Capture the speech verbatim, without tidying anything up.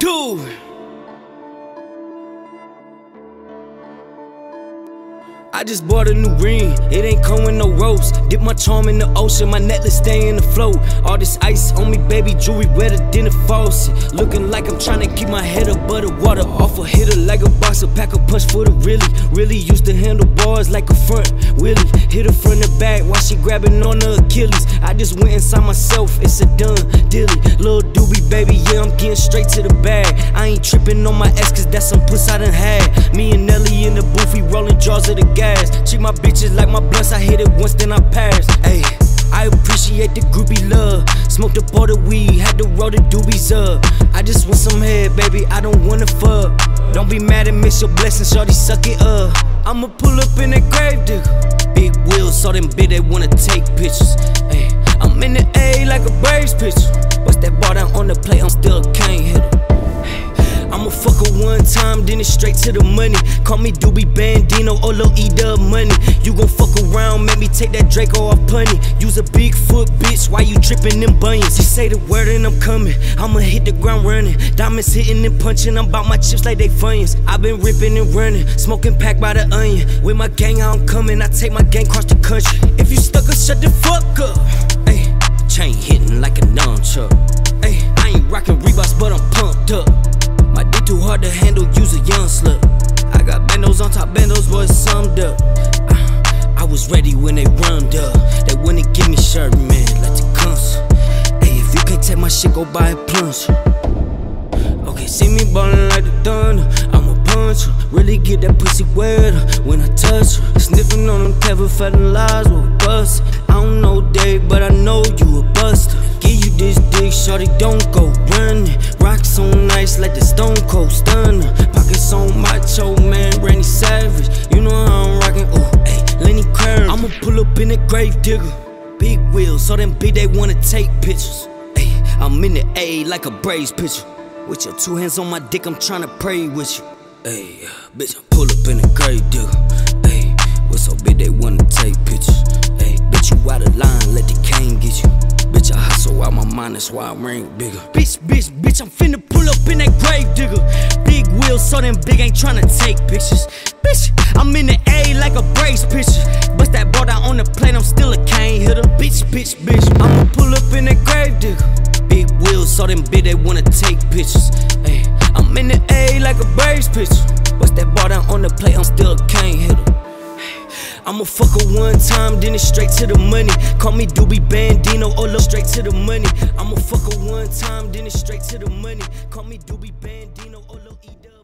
two. I just bought a new ring, it ain't come with no ropes. Dip my charm in the ocean, my necklace stay in the float. All this ice on me, baby, jewelry wetter than a faucet. Looking like I'm trying to keep my head above the water. Off a hitter like a boxer, pack a punch for the really. Really used to handle bars like a front wheelie. Hit her from the back while she grabbing on the Achilles. I just went inside myself, it's a done dilly. Lil Doobie, baby, yeah, I'm getting straight to the bag. I ain't tripping on my ex, cause that's some puss I done had. Me and Nelly in the booth, we rolling jaws of the gas. Treat my bitches like my blunts, I hit it once, then I pass. Ayy, I appreciate the groupie love. Smoked up all the weed, had to roll the doobies up. I just want some head, baby, I don't wanna fuck. Don't be mad and miss your blessing, shorty, suck it up. I'ma pull up in that grave digger. Big wheels, saw them bitch, they wanna take pictures. Ayy, I'm in the A like a Braves picture. What's that ball down on the plate, I'm still a cane hitter. I'ma fuck her one time, then it's straight to the money. Call me Doobie Bandino, or Lil' E Dub Money. You gon' fuck around, make me take that Draco off punny. Use a big foot, bitch, why you trippin' them bunions? She say the word and I'm coming, I'ma hit the ground running. Diamonds hitting and punching, I'm bout my chips like they funyuns. I been ripping and running, smoking pack by the onion. With my gang, I'm coming, I take my gang across the country. If you stuck up, shut the fuck up. Ayy, chain hitting like a nunchuck. Ayy, I ain't rockin' Reeboks, but I'm pumped up. My dick too hard to handle, use a young slut. I got bandos on top bandos, boys summed up. uh, I was ready when they run up. They wouldn't give me shirt, man, let the cunts. Hey, if you can't take my shit, go buy a plunge. Okay, see me ballin' like the thunder, I'ma punch her. Really get that pussy wet when I touch her. Sniffin' on them clever fettin' lies with a bust. I don't know Dave, but I know you a buster. Give you this dick, shorty, don't go running. Rocks on ice like the Stone Cold Stunner. Pockets on macho, man, Randy Savage. You know how I'm rockin', ooh, ayy, Lenny Curry. I'ma pull up in the grave digger. Big wheels, so them big, they wanna take pictures. Ayy, I'm in the A like a Braves picture. With your two hands on my dick, I'm tryna pray with you. Ayy, bitch, I pull up in the grave digger. Ayy, what's so big, they wanna take pictures. Ayy, bitch, you out of line, let the cane get you. Bitch, I hustle out my mind, that's why I ring bigger. Bitch, bitch, bitch, I'm finna pull up in that grave digger. Big wheels, so them big ain't tryna take pictures. Bitch, I'm in the A like a Braves picture. Bust that ball down on the plate, I'm still a cane hitter. Bitch, bitch, bitch, I'ma pull up in that grave digger. Big wheels, so them big, they wanna take pictures. Ay, I'm in the A like a Braves picture. Bust that ball down on the plate, I'm still a cane hitter. I'ma fuck her one time, then it's straight to the money. Call me Doobie Bandino, or look straight to the money. I'ma fuck her one time, then it's straight to the money. Call me Doobie Bandino, or look E Dub.